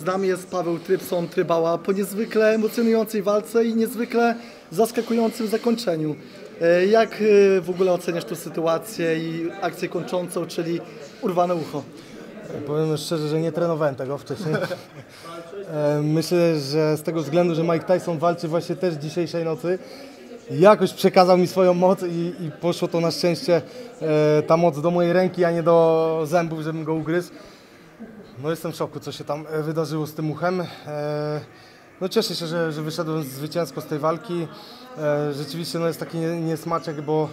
Z nami jest Paweł Trybson, Trybała, po niezwykle emocjonującej walce i niezwykle zaskakującym zakończeniu. Jak w ogóle oceniasz tę sytuację i akcję kończącą, czyli urwane ucho? Powiem szczerze, że nie trenowałem tego wcześniej. Myślę, że z tego względu, że Mike Tyson walczy właśnie też dzisiejszej nocy, jakoś przekazał mi swoją moc i poszło to na szczęście ta moc do mojej ręki, a nie do zębów, żebym go ugryzł. No jestem w szoku, co się tam wydarzyło z tym uchem. No cieszę się, że wyszedłem zwycięsko z tej walki. Rzeczywiście no jest taki niesmaczek, bo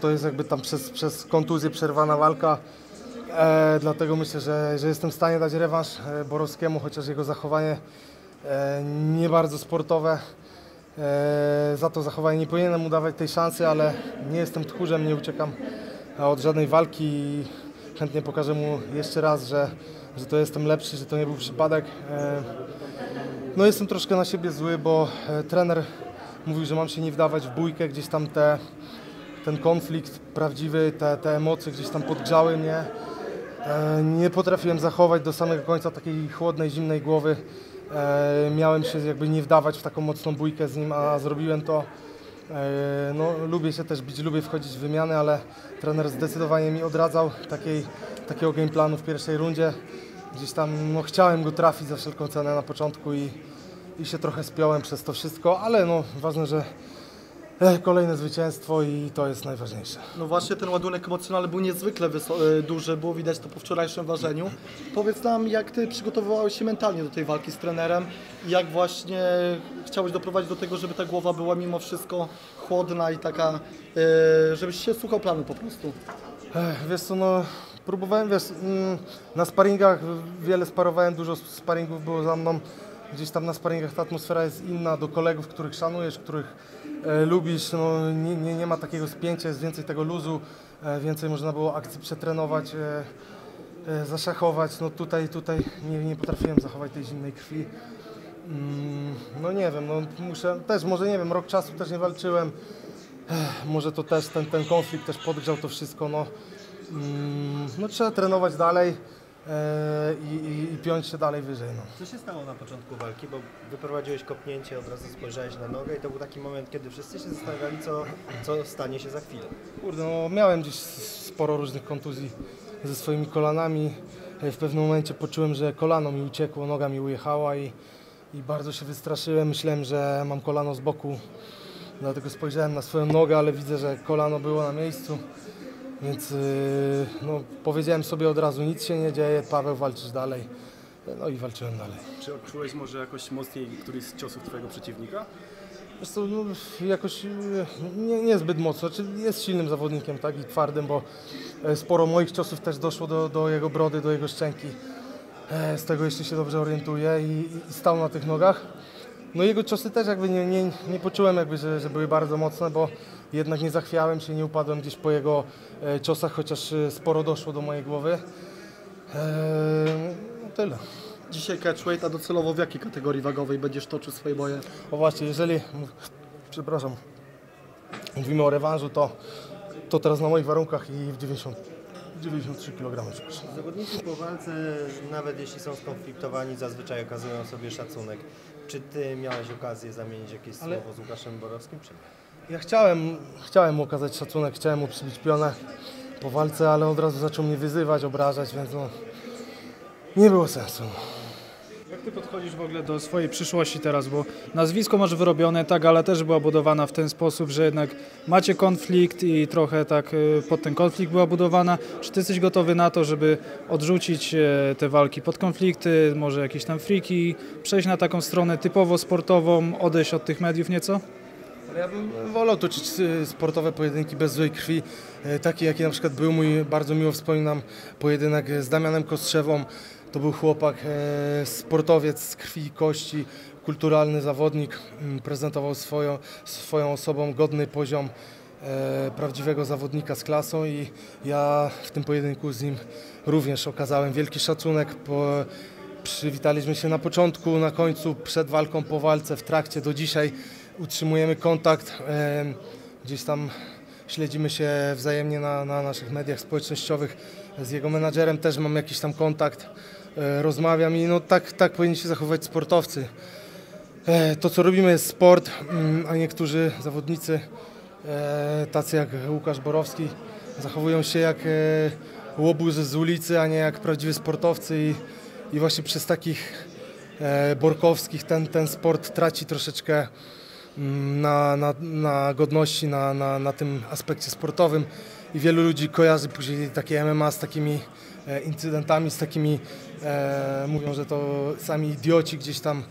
to jest jakby tam przez kontuzję przerwana walka. Dlatego myślę, że jestem w stanie dać rewanż Borowskiemu, chociaż jego zachowanie nie bardzo sportowe. Za to zachowanie nie powinienem mu dawać tej szansy, ale nie jestem tchórzem, nie uciekam od żadnej walki i chętnie pokażę mu jeszcze raz, że to jestem lepszy, że to nie był przypadek. No jestem troszkę na siebie zły, bo trener mówił, że mam się nie wdawać w bójkę, gdzieś tam ten konflikt prawdziwy, te emocje gdzieś tam podgrzały mnie. Nie potrafiłem zachować do samego końca takiej chłodnej, zimnej głowy. Miałem się jakby nie wdawać w taką mocną bójkę z nim, a zrobiłem to. No, lubię się też bić, lubię wchodzić w wymiany, ale trener zdecydowanie mi odradzał takiego game planu w pierwszej rundzie. Gdzieś tam no, chciałem go trafić za wszelką cenę na początku i się trochę spiąłem przez to wszystko, ale no, ważne, że kolejne zwycięstwo i to jest najważniejsze. No właśnie ten ładunek emocjonalny był niezwykle duży, było widać to po wczorajszym ważeniu. Powiedz nam, jak ty przygotowywałeś się mentalnie do tej walki z trenerem i jak właśnie chciałeś doprowadzić do tego, żeby ta głowa była mimo wszystko chłodna i taka, żebyś się słuchał planu po prostu. Wiesz co, no próbowałem, wiesz, na sparingach wiele sparowałem, dużo sparingów było za mną. Gdzieś tam na sparingach ta atmosfera jest inna, do kolegów, których szanujesz, których lubisz, no, nie ma takiego spięcia, jest więcej tego luzu, więcej można było akcji przetrenować, zaszachować. No tutaj nie potrafiłem zachować tej zimnej krwi. No nie wiem, no, muszę też, może nie wiem, rok czasu też nie walczyłem, może to też ten konflikt też podgrzał to wszystko. No, no trzeba trenować dalej. I piąć się dalej wyżej. No. Co się stało na początku walki, bo wyprowadziłeś kopnięcie, od razu spojrzałeś na nogę i to był taki moment, kiedy wszyscy się zastanawiali, co stanie się za chwilę. Kurde, no miałem gdzieś sporo różnych kontuzji ze swoimi kolanami. W pewnym momencie poczułem, że kolano mi uciekło, noga mi ujechała i bardzo się wystraszyłem. Myślałem, że mam kolano z boku, dlatego spojrzałem na swoją nogę, ale widzę, że kolano było na miejscu. Więc no, powiedziałem sobie od razu, nic się nie dzieje, Paweł, walczysz dalej. No i walczyłem dalej. Czy odczułeś może jakoś mocniej któryś z ciosów twojego przeciwnika? Wiesz co, no, jakoś niezbyt mocno. Jest silnym zawodnikiem, tak, i twardym, bo sporo moich ciosów też doszło do jego brody, do jego szczęki. Z tego jeszcze się dobrze orientuję i stał na tych nogach. No jego ciosy też jakby nie poczułem, jakby, że były bardzo mocne, bo jednak nie zachwiałem się, nie upadłem gdzieś po jego ciosach, chociaż sporo doszło do mojej głowy. No tyle. Dzisiaj catchweight, a docelowo w jakiej kategorii wagowej będziesz toczył swoje boje? O właśnie, jeżeli, przepraszam, mówimy o rewanżu, to teraz na moich warunkach i w 93 kg. Zawodnicy po walce, nawet jeśli są skonfliktowani, zazwyczaj okazują sobie szacunek. Czy ty miałeś okazję zamienić jakieś słowo z Łukaszem Borowskim? Czy nie? Ja chciałem mu okazać szacunek, chciałem mu przybić pionę po walce, ale od razu zaczął mnie wyzywać, obrażać, więc no, nie było sensu. Jak ty podchodzisz w ogóle do swojej przyszłości teraz, bo nazwisko masz wyrobione, ta gala też była budowana w ten sposób, że jednak macie konflikt i trochę tak pod ten konflikt była budowana. Czy ty jesteś gotowy na to, żeby odrzucić te walki pod konflikty, może jakieś tam friki, przejść na taką stronę typowo sportową, odejść od tych mediów nieco? Ja bym wolał toczyć sportowe pojedynki bez złej krwi, taki jaki na przykład był mój, bardzo miło wspominam, pojedynek z Damianem Kostrzewą. To był chłopak, sportowiec z krwi i kości, kulturalny zawodnik, prezentował swoją osobą godny poziom prawdziwego zawodnika z klasą i ja w tym pojedynku z nim również okazałem wielki szacunek. Przywitaliśmy się na początku, na końcu, przed walką, po walce, w trakcie, do dzisiaj utrzymujemy kontakt, gdzieś tam śledzimy się wzajemnie na naszych mediach społecznościowych, z jego menadżerem też mam jakiś tam kontakt. rozmawiam i no tak powinni się zachowywać sportowcy. To, co robimy, jest sport, a niektórzy zawodnicy, tacy jak Łukasz Borowski, zachowują się jak łobuz z ulicy, a nie jak prawdziwi sportowcy i właśnie przez takich borkowskich ten sport traci troszeczkę na godności, na tym aspekcie sportowym i wielu ludzi kojarzy później takie MMA z takimi incydentami, z takimi, mówią, że to sami idioci gdzieś tam,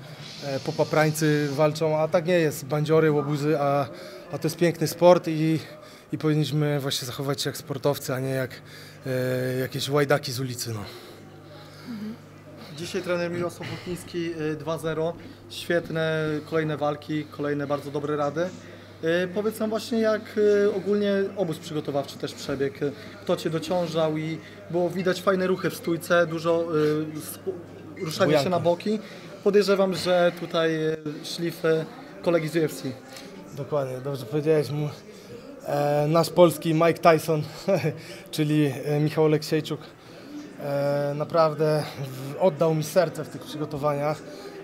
popaprańcy walczą, a tak nie jest, bandziory, łobuzy, a to jest piękny sport i powinniśmy właśnie zachować się jak sportowcy, a nie jak jakieś łajdaki z ulicy. No. Dzisiaj trener Mirosław Ochniński 2-0, świetne kolejne walki, kolejne bardzo dobre rady. Powiedz nam właśnie, jak ogólnie obóz przygotowawczy też przebiegł, kto Cię dociążał i było widać fajne ruchy w stójce, dużo ruszania się na boki. Podejrzewam, że tutaj szlify kolegi z UFC. Dokładnie, dobrze powiedziałeś mu. Nasz polski Mike Tyson, czyli Michał Oleksiejczuk, naprawdę oddał mi serce w tych przygotowaniach,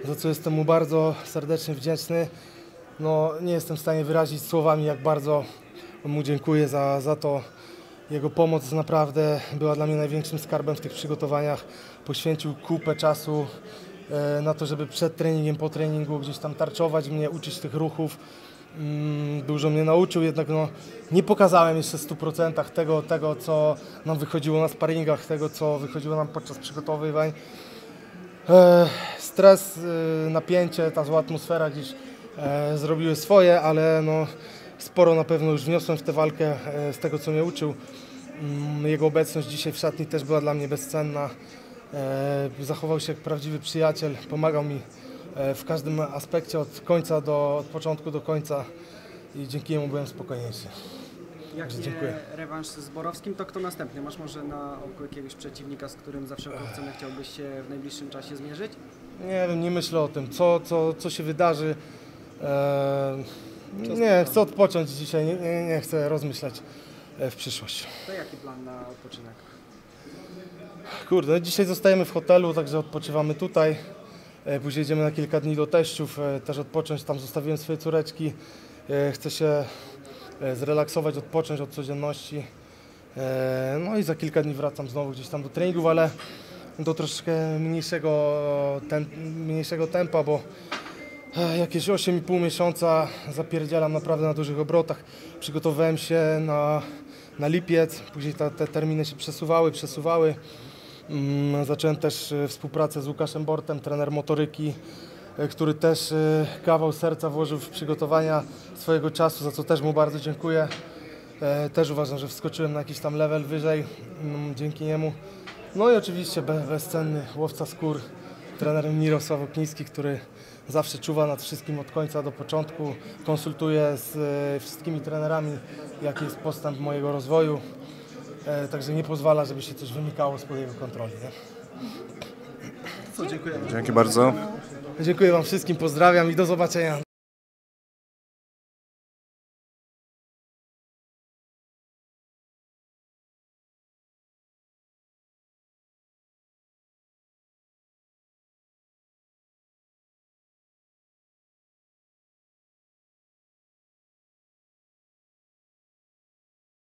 za co jestem mu bardzo serdecznie wdzięczny. No, nie jestem w stanie wyrazić słowami, jak bardzo mu dziękuję za to. Jego pomoc naprawdę była dla mnie największym skarbem w tych przygotowaniach. Poświęcił kupę czasu na to, żeby przed treningiem, po treningu gdzieś tam tarczować mnie, uczyć tych ruchów. Dużo mnie nauczył, jednak no, nie pokazałem jeszcze w 100% tego, co nam wychodziło na sparingach, tego, co wychodziło nam podczas przygotowywań. Stres, napięcie, ta zła atmosfera gdzieś zrobiły swoje, ale no, sporo na pewno już wniosłem w tę walkę z tego, co mnie uczył. Jego obecność dzisiaj w szatni też była dla mnie bezcenna. Zachował się jak prawdziwy przyjaciel, pomagał mi w każdym aspekcie od początku do końca i dzięki niemu byłem spokojniejszy. Jak nie rewanż z Borowskim, to kto następny? Masz może na oku jakiegoś przeciwnika, z którym za wszelką cenę chciałbyś się w najbliższym czasie zmierzyć? Nie wiem, nie myślę o tym, co się wydarzy. Nie, chcę odpocząć dzisiaj, nie chcę rozmyślać w przyszłość. To jaki plan na odpoczynek? Kurde, no dzisiaj zostajemy w hotelu, także odpoczywamy tutaj. Później jedziemy na kilka dni do teściów, też odpocząć, tam zostawiłem swoje córeczki. Chcę się zrelaksować, odpocząć od codzienności. No i za kilka dni wracam znowu gdzieś tam do treningów, ale do troszkę mniejszego tempa, bo jakieś 8,5 miesiąca zapierdzielam naprawdę na dużych obrotach. Przygotowałem się na lipiec, później te terminy się przesuwały. Zacząłem też współpracę z Łukaszem Bortem, trener motoryki, który też kawał serca włożył w przygotowania swojego czasu, za co też mu bardzo dziękuję. Też uważam, że wskoczyłem na jakiś tam level wyżej dzięki niemu. No i oczywiście bezcenny łowca skór, trener Mirosław Ochniński, który zawsze czuwa nad wszystkim od końca do początku. Konsultuje z wszystkimi trenerami, jaki jest postęp mojego rozwoju. Także nie pozwala, żeby się coś wymykało spod jego kontroli. Dziękuję. Dzięki bardzo. Dziękuję Wam wszystkim, pozdrawiam i do zobaczenia.